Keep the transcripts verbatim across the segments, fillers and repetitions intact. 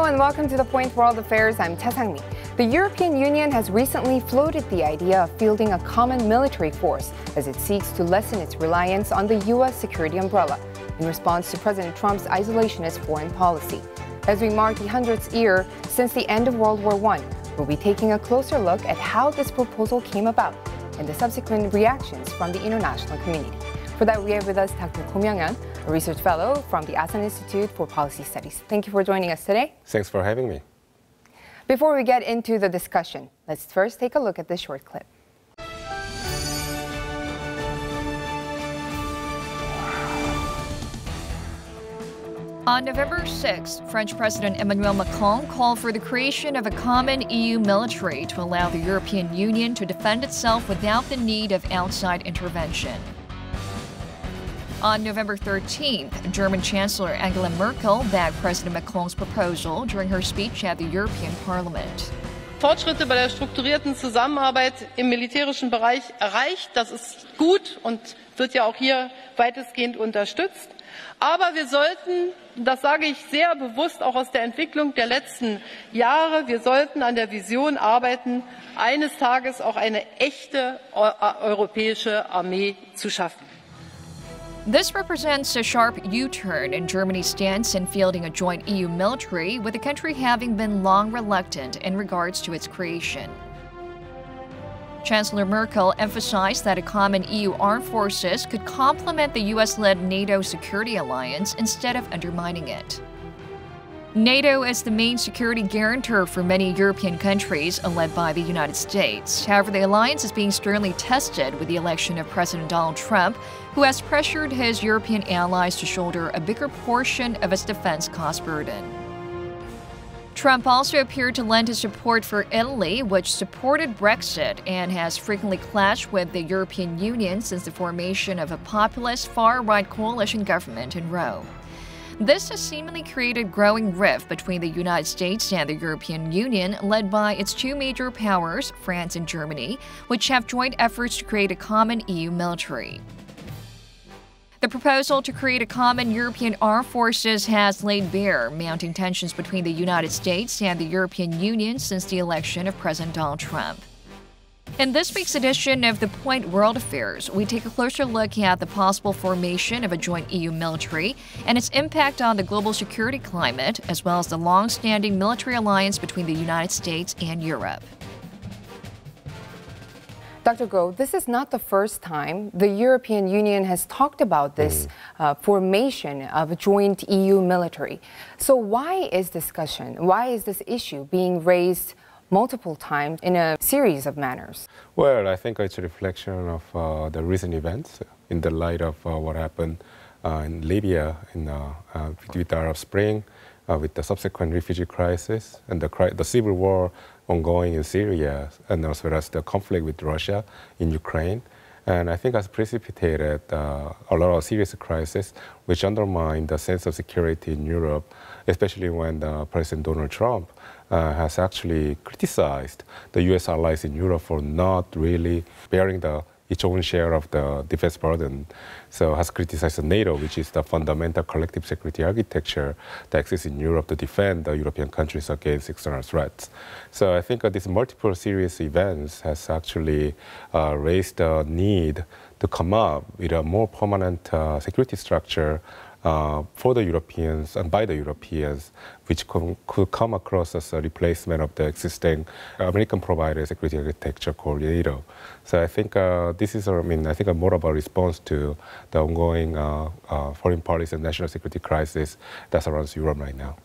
Hello and welcome to The Point World Affairs. I'm Cha Sang-mi. The European Union has recently floated the idea of fielding a common military force as it seeks to lessen its reliance on the U S security umbrella in response to President Trump's isolationist foreign policy. As we mark the hundredth year since the end of World War One, we'll be taking a closer look at how this proposal came about and the subsequent reactions from the international community. For that, we have with us Doctor Ko Myung-hyun, a research fellow from the Asan Institute for Policy Studies. Thank you for joining us today. Thanks for having me. Before we get into the discussion, let's first take a look at this short clip. On November sixth, French President Emmanuel Macron called for the creation of a common E U military to allow the European Union to defend itself without the need of outside intervention. On November thirteenth, German Chancellor Angela Merkel backed President Macron's proposal during her speech at the European Parliament. Fortschritte bei der strukturierten Zusammenarbeit im militärischen Bereich erreicht. Das ist gut und wird ja auch hier weitestgehend unterstützt. Aber wir sollten, das sage ich sehr bewusst auch aus der Entwicklung der letzten Jahre, wir sollten an der Vision arbeiten, eines Tages auch eine echte europäische Armee zu schaffen. This represents a sharp U-turn in Germany's stance in fielding a joint E U military, with the country having been long reluctant in regards to its creation. Chancellor Merkel emphasized that a common E U armed forces could complement the U S-led NATO security alliance instead of undermining it. NATO is the main security guarantor for many European countries, led by the United States. However, the alliance is being sternly tested with the election of President Donald Trump, who has pressured his European allies to shoulder a bigger portion of its defense cost burden. Trump also appeared to lend his support for Italy, which supported Brexit and has frequently clashed with the European Union since the formation of a populist far-right coalition government in Rome. This has seemingly created a growing rift between the United States and the European Union, led by its two major powers, France and Germany, which have joint efforts to create a common E U military. The proposal to create a common European armed forces has laid bare mounting tensions between the United States and the European Union since the election of President Donald Trump. In this week's edition of The Point World Affairs, we take a closer look at the possible formation of a joint E U military and its impact on the global security climate, as well as the long-standing military alliance between the United States and Europe. Doctor Ko, this is not the first time the European Union has talked about this uh, formation of a joint E U military. So why is discussion, why is this issue being raised multiple times in a series of manners? Well, I think it's a reflection of uh, the recent events in the light of uh, what happened uh, in Libya in, uh, uh, with the Arab Spring, uh, with the subsequent refugee crisis, and the, cri the civil war ongoing in Syria, and as well as the conflict with Russia in Ukraine. And I think has precipitated uh, a lot of serious crises which undermine the sense of security in Europe, especially when uh, President Donald Trump uh, has actually criticized the U S allies in Europe for not really bearing the, its own share of the defense burden. So has criticized NATO, which is the fundamental collective security architecture that exists in Europe to defend the European countries against external threats. So I think uh, these multiple serious events has actually uh, raised the need to come up with a more permanent uh, security structure Uh, for the Europeans and by the Europeans, which com could come across as a replacement of the existing American-provided security architecture called NATO. So I think uh, this is, I mean, I think more of a response to the ongoing uh, uh, foreign policy and national security crisis that surrounds Europe right now.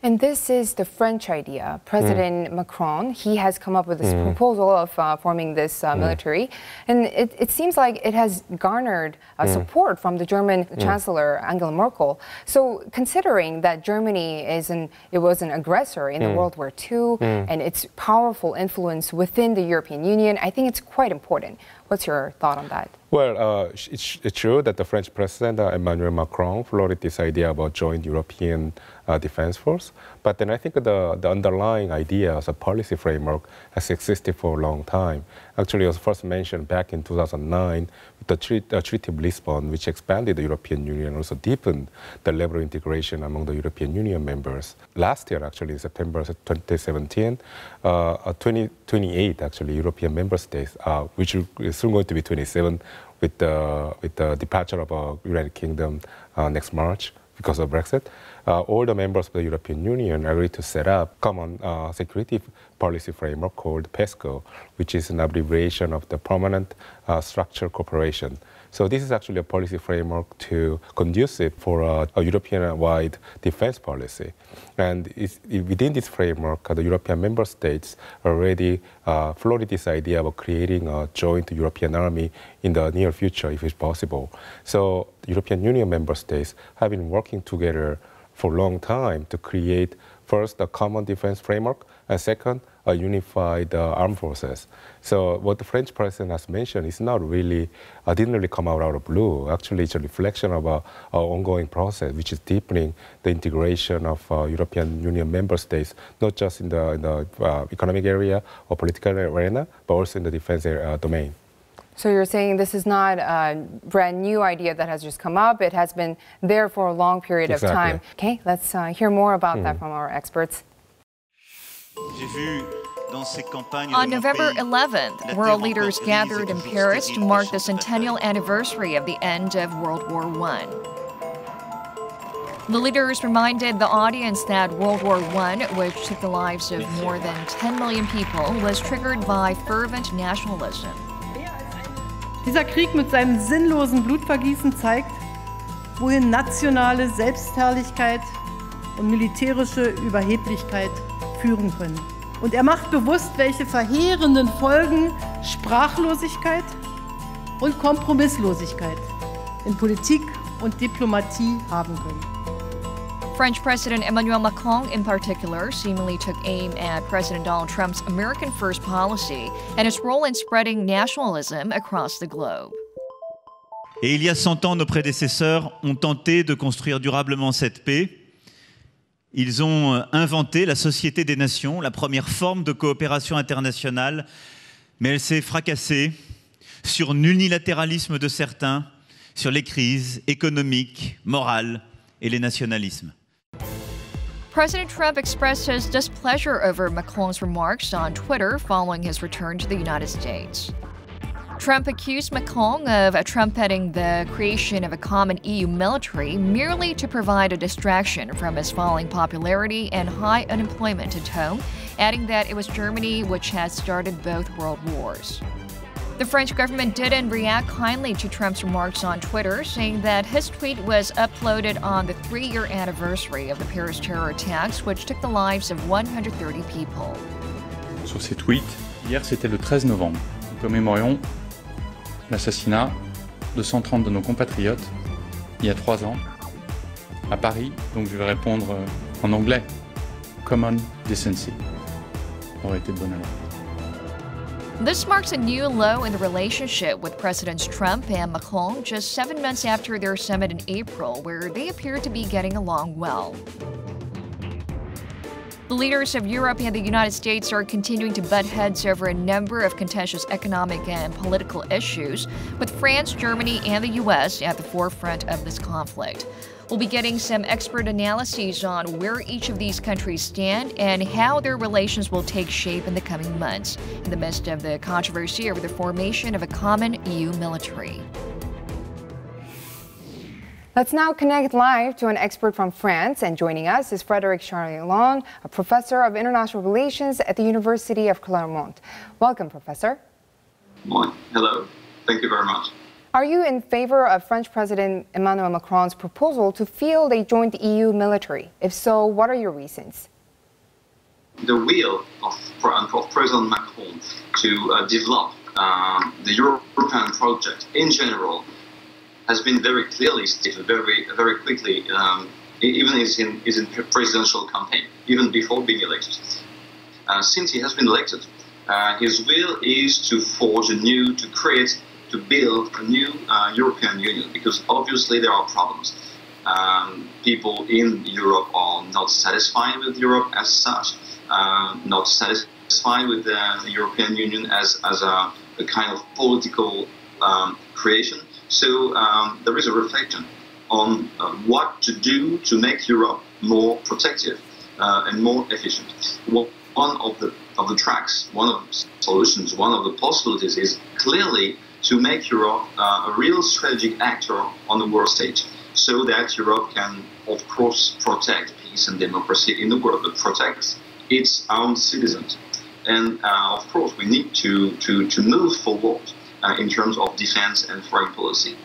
And this is the French idea. President mm. Macron, he has come up with this mm. proposal of uh, forming this uh, mm. military. And it, it seems like it has garnered uh, mm. support from the German mm. Chancellor Angela Merkel. So considering that Germany is an, it was an aggressor in mm. the World War Two mm. and its powerful influence within the European Union, I think it's quite important. What's your thought on that? Well, uh, it's, it's true that the French President uh, Emmanuel Macron floated this idea about joint European uh, defense force. But then I think the, the underlying idea as a policy framework has existed for a long time. Actually, it was first mentioned back in two thousand nine with the treat, uh, Treaty of Lisbon, which expanded the European Union and also deepened the level of integration among the European Union members. Last year, actually, in September twenty seventeen, uh, twenty, twenty-eight actually European member states, uh, which is soon going to be twenty-seven. With the, with the departure of the United Kingdom uh, next March because of Brexit, uh, all the members of the European Union agreed to set up a common uh, security policy framework called PESCO, which is an abbreviation of the Permanent uh, Structured Cooperation. So this is actually a policy framework to conducive for a, a European-wide defense policy. And it's, it, within this framework, uh, the European member states already uh, floated this idea of creating a joint European army in the near future, if it's possible. So the European Union member states have been working together for a long time to create, first, a common defense framework, and second, a unified uh, armed forces. So what the French president has mentioned is not really, uh, didn't really come out, out of blue. Actually, it's a reflection of our, our ongoing process, which is deepening the integration of uh, European Union member states, not just in the, in the uh, economic area or political arena, but also in the defense uh, domain. So you're saying this is not a brand new idea that has just come up. It has been there for a long period exactly. of time. Okay, let's uh, hear more about mm. that from our experts. On November eleventh, world leaders gathered in Paris to mark the centennial anniversary of the end of World War One. The leaders reminded the audience that World War One, which took the lives of more than ten million people, was triggered by fervent nationalism. Dieser Krieg mit seinem sinnlosen Blutvergießen zeigt, wohin nationale Selbstherrlichkeit und militärische Überheblichkeit führen können. Und er macht bewusst, welche verheerenden Folgen Sprachlosigkeit und Kompromisslosigkeit in Politik und Diplomatie haben können. French President Emmanuel Macron, in particular, seemingly took aim at President Donald Trump's American First policy and its role in spreading nationalism across the globe. Et il y a cent ans, nos prédécesseurs ont tenté de construire durablement cette paix. Ils ont inventé la Société des Nations, la première forme de coopération internationale, mais elle s'est fracassée sur l'unilatéralisme de certains, sur les crises économiques, morales et les nationalismes. President Trump expressed his displeasure over Macron's remarks on Twitter following his return to the United States. Trump accused Macron of trumpeting the creation of a common E U military merely to provide a distraction from his falling popularity and high unemployment at home, adding that it was Germany which had started both world wars. The French government didn't react kindly to Trump's remarks on Twitter, saying that his tweet was uploaded on the three-year anniversary of the Paris terror attacks, which took the lives of one hundred thirty people. Sur ces tweets, hier c'était le treize novembre. Nous commémorions l'assassinat de cent trente de nos compatriotes il y a trois ans à Paris, donc je vais répondre en anglais. Common decency aurait été de bonne allure. This marks a new low in the relationship with Presidents Trump and Macron just seven months after their summit in April, where they appear to be getting along well. The leaders of Europe and the United States are continuing to butt heads over a number of contentious economic and political issues, with France, Germany, and the U S at the forefront of this conflict. We'll be getting some expert analyses on where each of these countries stand and how their relations will take shape in the coming months, in the midst of the controversy over the formation of a common E U military. Let's now connect live to an expert from France, and joining us is Frédéric Charillon, a professor of international relations at the University of Clermont. Welcome, Professor. Hello. Thank you very much. Are you in favor of French President Emmanuel Macron's proposal to field a joint E U military? If so, what are your reasons? The will of, of President Macron to uh, develop uh, the European project in general has been very clearly stated very, very quickly, um, even is in his presidential campaign, even before being elected. Uh, since he has been elected, Uh, his will is to forge a new, to create, to build a new uh, European Union, because obviously there are problems. Um, people in Europe are not satisfied with Europe as such, uh, not satisfied with the European Union as, as a, a kind of political um, creation. So um, there is a reflection on uh, what to do to make Europe more protective uh, and more efficient. Well, one of the, of the tracks, one of the solutions, one of the possibilities is clearly to make Europe uh, a real strategic actor on the world stage, so that Europe can, of course, protect peace and democracy in the world, but protects its own citizens. And, uh, of course, we need to, to, to move forward uh, in terms of defense and foreign policy.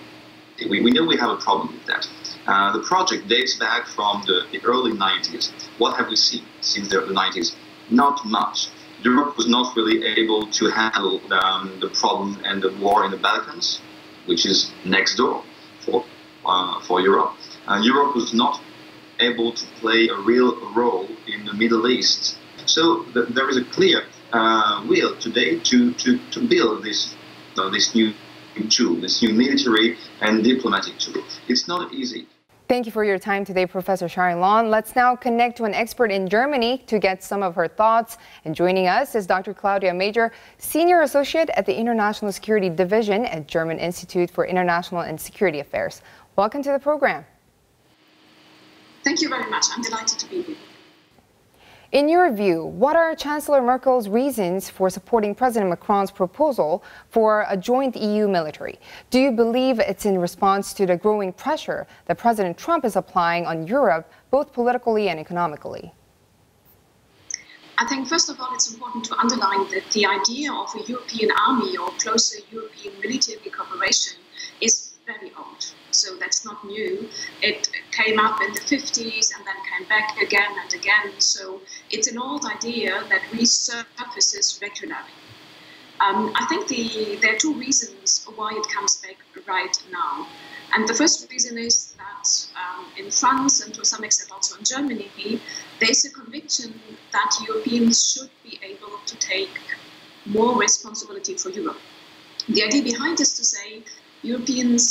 We, we know we have a problem with that. Uh, the project dates back from the, the early nineties. What have we seen since the nineties? Not much. Europe was not really able to handle um, the problem and the war in the Balkans, which is next door for Uh, for Europe. Uh, Europe was not able to play a real role in the Middle East. So th there is a clear uh, will today to, to, to build this, uh, this new tool, this new military and diplomatic tool. It's not easy. Thank you for your time today, Professor Charillon. Let's now connect to an expert in Germany to get some of her thoughts. And joining us is Doctor Claudia Major, Senior Associate at the International Security Division at German Institute for International and Security Affairs. Welcome to the program. Thank you very much. I'm delighted to be here. In your view, what are Chancellor Merkel's reasons for supporting President Macron's proposal for a joint E U military? Do you believe it's in response to the growing pressure that President Trump is applying on Europe, both politically and economically? I think, first of all, it's important to underline that the idea of a European army or closer European military cooperation is very old. So that's not new. It came up in the fifties and then came back again and again. So it's an old idea that resurfaces regularly. Um, I think the, there are two reasons why it comes back right now. And the first reason is that um, in France and to some extent also in Germany, there's a conviction that Europeans should be able to take more responsibility for Europe. The idea behind is to say Europeans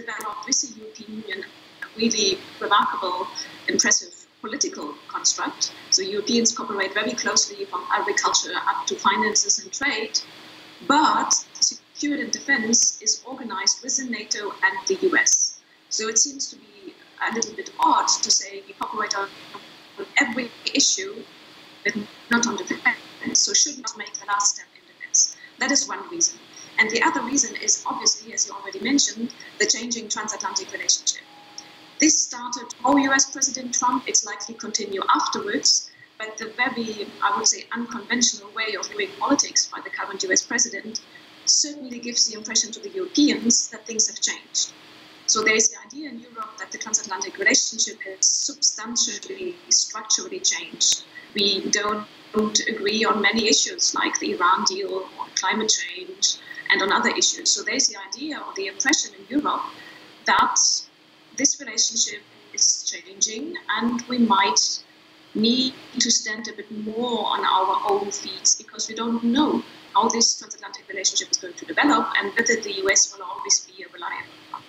developed with the European Union a really remarkable, impressive political construct. So Europeans cooperate very closely from agriculture up to finances and trade, but security and defense is organized within NATO and the U S. So it seems to be a little bit odd to say we cooperate on every issue, but not on defense, so should not make the last step in defense. That is one reason. And the other reason is obviously, as you already mentioned, the changing transatlantic relationship. This started for U S President Trump. It's likely to continue afterwards, but the very, I would say, unconventional way of doing politics by the current U S president certainly gives the impression to the Europeans that things have changed. So there is the idea in Europe that the transatlantic relationship has substantially, structurally changed. We don't agree on many issues like the Iran deal or climate change, and on other issues. So there's the idea or the impression in Europe that this relationship is changing and we might need to stand a bit more on our own feet because we don't know how this transatlantic relationship is going to develop and whether the U S will always be a reliable partner.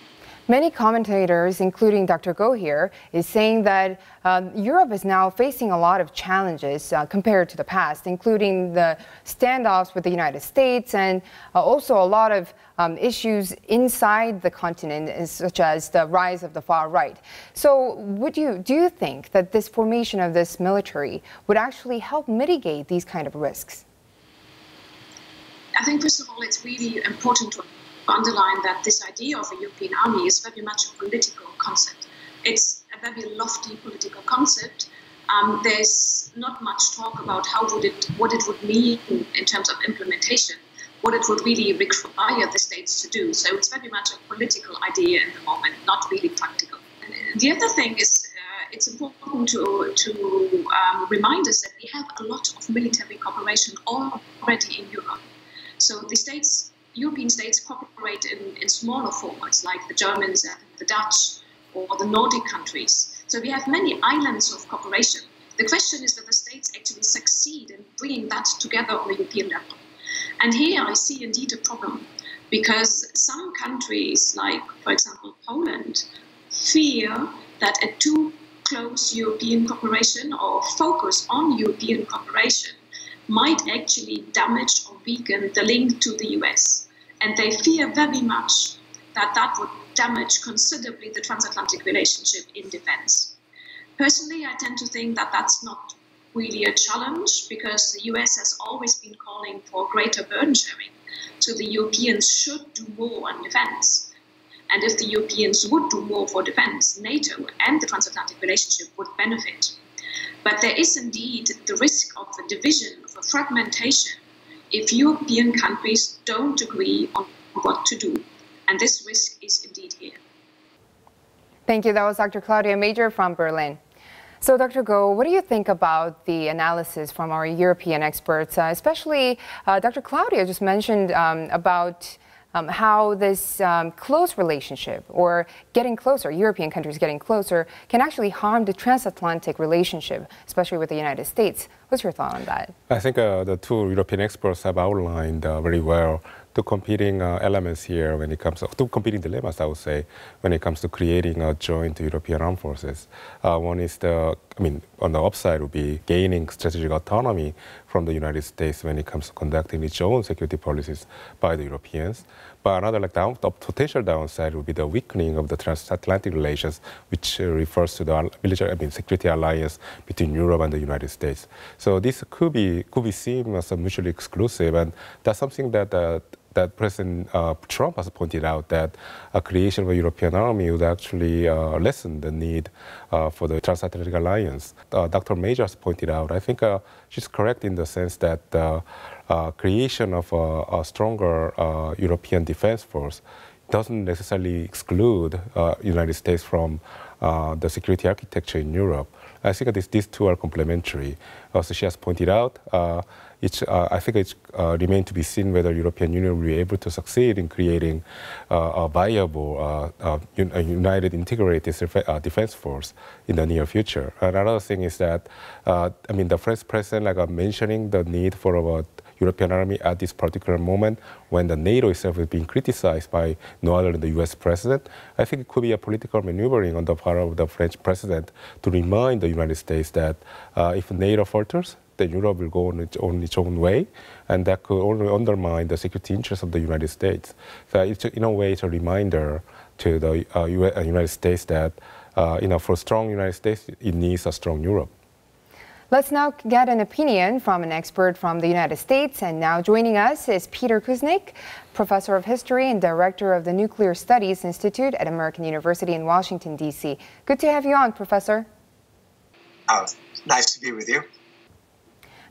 Many commentators, including Doctor Go here, is saying that um, Europe is now facing a lot of challenges uh, compared to the past, including the standoffs with the United States and uh, also a lot of um, issues inside the continent, such as the rise of the far right. So would you, do you think that this formation of this military would actually help mitigate these kind of risks? I think, first of all, it's really important to underline that this idea of a European army is very much a political concept. It's a very lofty political concept. Um, there's not much talk about how would it, what it would mean in terms of implementation, what it would really require the states to do. So it's very much a political idea in the moment, not really practical. And the other thing is uh, it's important to, to um, remind us that we have a lot of military cooperation already in Europe. So the states European states cooperate in, in smaller formats, like the Germans and the Dutch or the Nordic countries. So we have many islands of cooperation. The question is whether states actually succeed in bringing that together on a European level. And here I see indeed a problem, because some countries, like, for example, Poland, fear that a too close European cooperation or focus on European cooperation might actually damage or weaken the link to the U S. And they fear very much that that would damage considerably the transatlantic relationship in defense. Personally, I tend to think that that's not really a challenge, because the U S has always been calling for greater burden sharing. So the Europeans should do more on defense. And if the Europeans would do more for defense, NATO and the transatlantic relationship would benefit. But there is indeed the risk of a division, of a fragmentation, if European countries don't agree on what to do. And this risk is indeed here. Thank you. That was Doctor Claudia Major from Berlin. So, Doctor Ko, what do you think about the analysis from our European experts, uh, especially uh, Doctor Claudia just mentioned um, about um, how this um, close relationship, or getting closer, European countries getting closer, can actually harm the transatlantic relationship, especially with the United States. What's your thought on that? I think uh, the two European experts have outlined uh, very well two competing uh, elements here when it comes to two competing dilemmas, I would say, when it comes to creating a joint European armed forces. Uh, one is the, I mean, on the upside would be gaining strategic autonomy from the United States when it comes to conducting its own security policies by the Europeans. But another like down, the potential downside would be the weakening of the transatlantic relations, which uh, refers to the military, I mean, security alliance between Europe and the United States. So this could be could be seen as mutually exclusive, and that's something that. Uh, that President uh, Trump has pointed out, that a creation of a European army would actually uh, lessen the need uh, for the transatlantic alliance. Uh, Doctor Major has pointed out, I think uh, she's correct in the sense that uh, uh, creation of a, a stronger uh, European defense force doesn't necessarily exclude uh, United States from uh, the security architecture in Europe. I think this, these two are complementary. Also, she has pointed out, uh, It's, uh, I think it uh, remains to be seen whether the European Union will be able to succeed in creating uh, a viable, uh, uh, un a united, integrated uh, defense force in the near future. And another thing is that, uh, I mean, the French president, like I'm mentioning, the need for a European army at this particular moment, when the NATO itself is being criticized by no other than the U S president, I think it could be a political maneuvering on the part of the French president to remind the United States that uh, if NATO falters, that Europe will go on its, on its own way, and that could only undermine the security interests of the United States. So it's, in a way, it's a reminder to the uh, U S, uh, United States that, uh, you know, for a strong United States, it needs a strong Europe. Let's now get an opinion from an expert from the United States. And now joining us is Peter Kuznick, professor of history and director of the Nuclear Studies Institute at American University in Washington, D C Good to have you on, Professor. Oh, nice to be with you.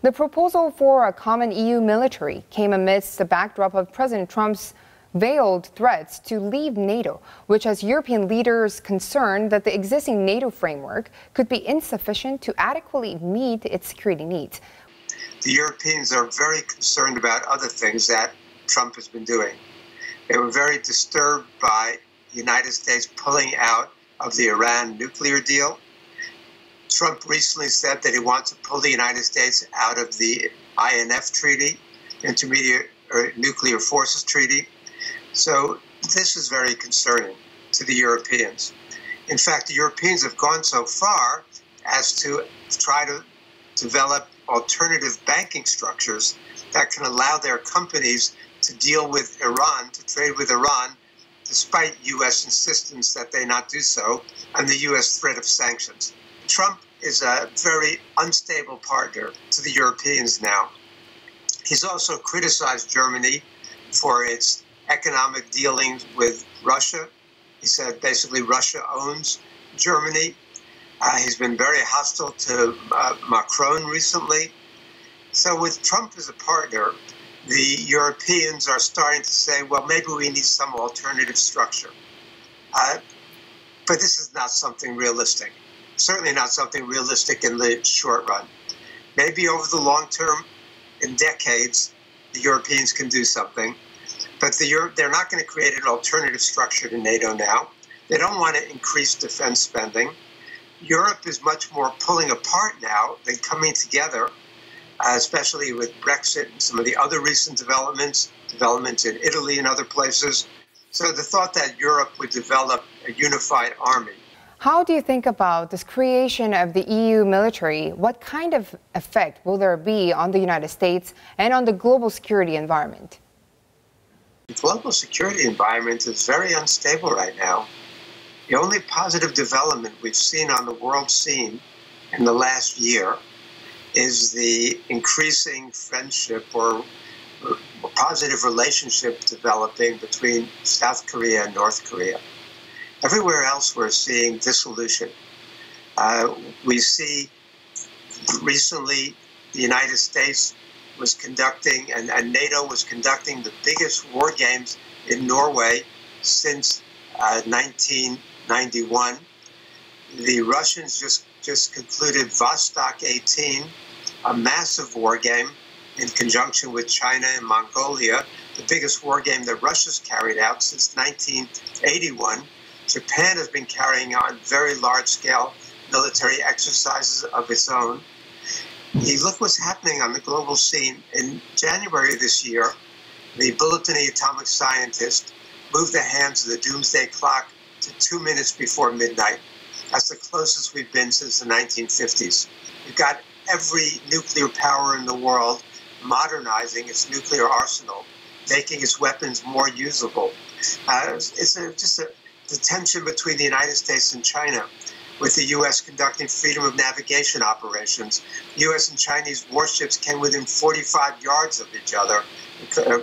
The proposal for a common E U military came amidst the backdrop of President Trump's veiled threats to leave NATO, which has European leaders concerned that the existing NATO framework could be insufficient to adequately meet its security needs. The Europeans are very concerned about other things that Trump has been doing. They were very disturbed by the United States pulling out of the Iran nuclear deal. Trump recently said that he wants to pull the United States out of the I N F Treaty, Intermediate or Nuclear Forces Treaty. So this is very concerning to the Europeans. In fact, the Europeans have gone so far as to try to develop alternative banking structures that can allow their companies to deal with Iran, to trade with Iran, despite U S insistence that they not do so, and the U S threat of sanctions. Trump is a very unstable partner to the Europeans now. He's also criticized Germany for its economic dealings with Russia. He said basically Russia owns Germany. Uh, he's been very hostile to uh, Macron recently. So with Trump as a partner, the Europeans are starting to say, well, maybe we need some alternative structure. Uh, but this is not something realistic. Certainly not something realistic in the short run. Maybe over the long term, in decades, the Europeans can do something. But the Euro they're not going to create an alternative structure to NATO now. They don't want to increase defense spending. Europe is much more pulling apart now than coming together. uh, especially with Brexit and some of the other recent developments, developments in Italy and other places. So the thought that Europe would develop a unified army. How do you think about this creation of the E U military? What kind of effect will there be on the United States and on the global security environment? The global security environment is very unstable right now. The only positive development we've seen on the world scene in the last year is the increasing friendship or positive relationship developing between South Korea and North Korea. Everywhere else we're seeing dissolution. Uh, we see recently the United States was conducting and, and NATO was conducting the biggest war games in Norway since uh, nineteen ninety-one. The Russians just, just concluded Vostok eighteen, a massive war game in conjunction with China and Mongolia, the biggest war game that Russia's carried out since nineteen eighty-one. Japan has been carrying on very large-scale military exercises of its own. You look what's happening on the global scene. In January of this year, the Bulletin of the Atomic Scientists moved the hands of the Doomsday Clock to two minutes before midnight. That's the closest we've been since the nineteen fifties. We've got every nuclear power in the world modernizing its nuclear arsenal, making its weapons more usable. Uh, it's a, just a... The tension between the United States and China, with the U S conducting freedom of navigation operations. U S and Chinese warships came within forty-five yards of each other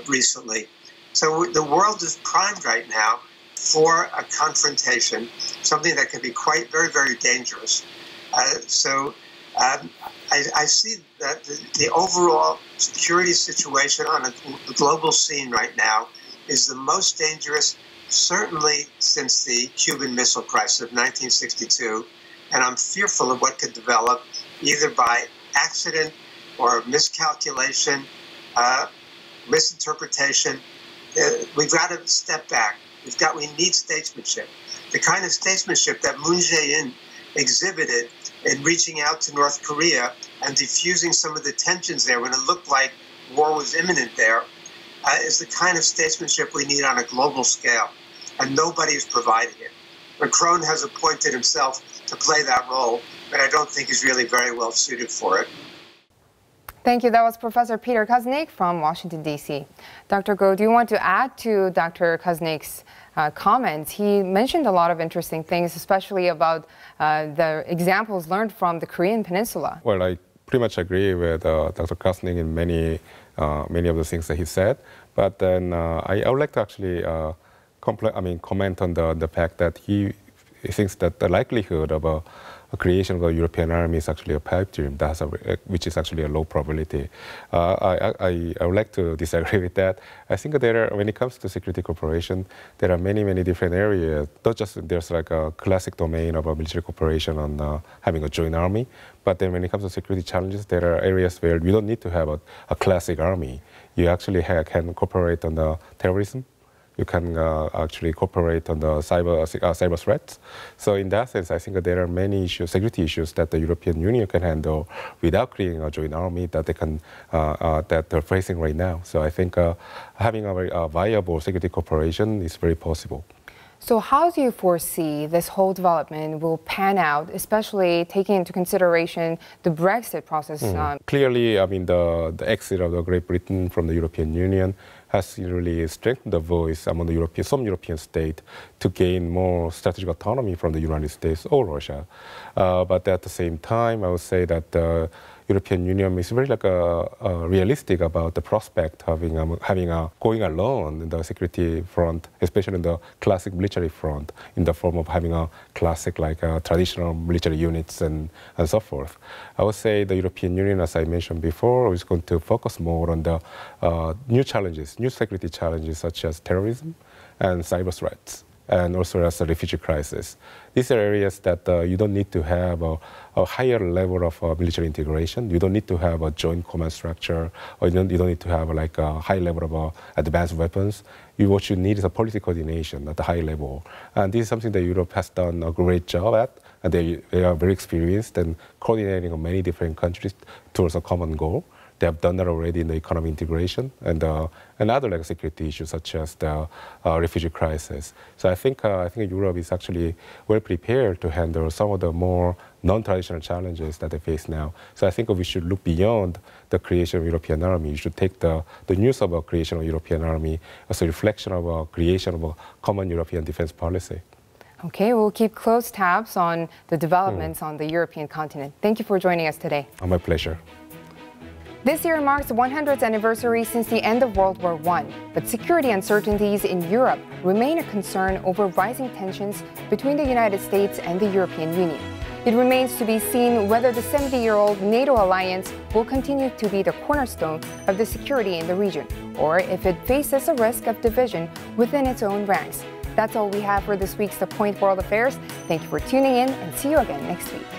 recently. So the world is primed right now for a confrontation, something that can be quite very, very dangerous. Uh, so um, I, I see that the, the overall security situation on a, the global scene right now is the most dangerous certainly since the Cuban Missile Crisis of nineteen sixty-two, and I'm fearful of what could develop either by accident or miscalculation, uh, misinterpretation. Uh, we've got to step back. We've got, we need statesmanship, the kind of statesmanship that Moon Jae-in exhibited in reaching out to North Korea and diffusing some of the tensions there when it looked like war was imminent there. Uh, is the kind of statesmanship we need on a global scale, and nobody is providing it. Macron has appointed himself to play that role, but I don't think he's really very well suited for it. Thank you. That was Professor Peter Kuznick from Washington, D C. Doctor Ko, do you want to add to Doctor Kuznick's uh, comments? He mentioned a lot of interesting things, especially about uh, the examples learned from the Korean Peninsula. Well, I pretty much agree with uh, Doctor Kuznick in many Uh, many of the things that he said, but then uh, I, I would like to actually uh, I mean, comment on the, the fact that he thinks that the likelihood of a, a creation of a European army is actually a pipe dream, that's a, which is actually a low probability. Uh, I, I, I would like to disagree with that. I think there are, when it comes to security cooperation, there are many, many different areas. Not just there's like a classic domain of a military cooperation on uh, having a joint army, but then when it comes to security challenges, there are areas where we don't need to have a, a classic army. You actually ha can cooperate on the terrorism. You can uh, actually cooperate on the cyber, uh, cyber threats. So in that sense, I think that there are many issues, security issues that the European Union can handle without creating a joint army that they can, uh, uh, that they're facing right now. So I think uh, having a very uh, viable security cooperation is very possible. So how do you foresee this whole development will pan out, especially taking into consideration the Brexit process? Mm. Um, Clearly, I mean, the, the exit of the Great Britain from the European Union has really strengthened the voice among the European, some European states to gain more strategic autonomy from the United States or Russia. Uh, but at the same time, I would say that uh, European Union is very like a, a realistic about the prospect of having a, having a going alone in the security front, especially in the classic military front, in the form of having a classic like a traditional military units and and so forth. I would say the European Union, as I mentioned before, is going to focus more on the uh, new challenges, new security challenges such as terrorism and cyber threats, and also as a refugee crisis. These are areas that uh, you don't need to have a, a higher level of uh, military integration. You don't need to have a joint command structure, or you don't, you don't need to have like a high level of uh, advanced weapons. You, what you need is a policy coordination at the high level. And this is something that Europe has done a great job at. And they, they are very experienced in coordinating many different countries towards a common goal. They have done that already in the economic integration and uh, and other like security issues such as the uh, refugee crisis. So I think uh, I think Europe is actually well prepared to handle some of the more non-traditional challenges that they face now. So I think we should look beyond the creation of European army. You should take the, the news about creation of European army as a reflection of a creation of a common European defense policy. Okay, we'll keep close tabs on the developments mm. on the European continent. Thank you for joining us today. Oh, my pleasure. This year marks the one hundredth anniversary since the end of World War One, but security uncertainties in Europe remain a concern over rising tensions between the United States and the European Union. It remains to be seen whether the seventy-year-old NATO alliance will continue to be the cornerstone of the security in the region, or if it faces a risk of division within its own ranks. That's all we have for this week's The Point World Affairs. Thank you for tuning in and see you again next week.